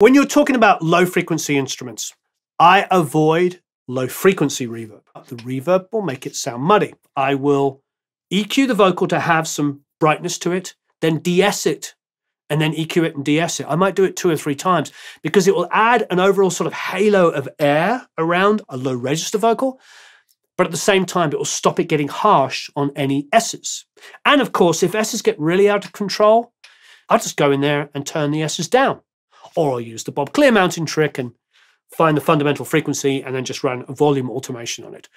When you're talking about low-frequency instruments, I avoid low-frequency reverb. The reverb will make it sound muddy. I will EQ the vocal to have some brightness to it, then de-ess it, and then EQ it and de-ess it. I might do it 2 or 3 times because it will add an overall sort of halo of air around a low-register vocal, but at the same time, it will stop it getting harsh on any S's. And of course, if S's get really out of control, I'll just go in there and turn the S's down. Or I'll use the Bob Clear Mountain trick and find the fundamental frequency and then just run a volume automation on it.